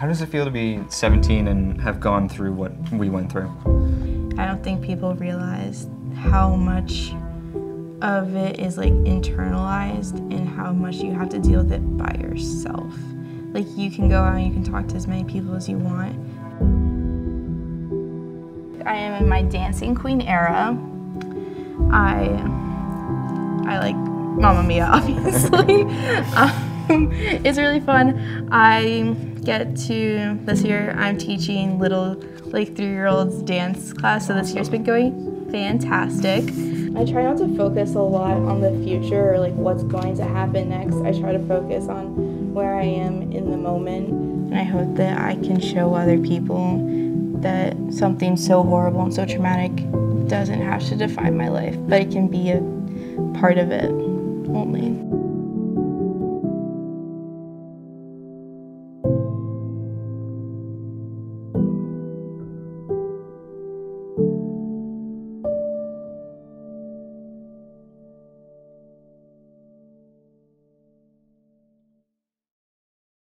How does it feel to be 17 and have gone through what we went through? I don't think people realize how much of it is like internalized and how much you have to deal with it by yourself. Like, you can go out and you can talk to as many people as you want. I am in my dancing queen era. I like Mamma Mia, obviously. It's really fun. I get to, this year I'm teaching little like 3-year-olds dance class, so this year's been going fantastic. I try not to focus a lot on the future or like what's going to happen next. I try to focus on where I am in the moment. And I hope that I can show other people that something so horrible and so traumatic doesn't have to define my life, but it can be a part of it only.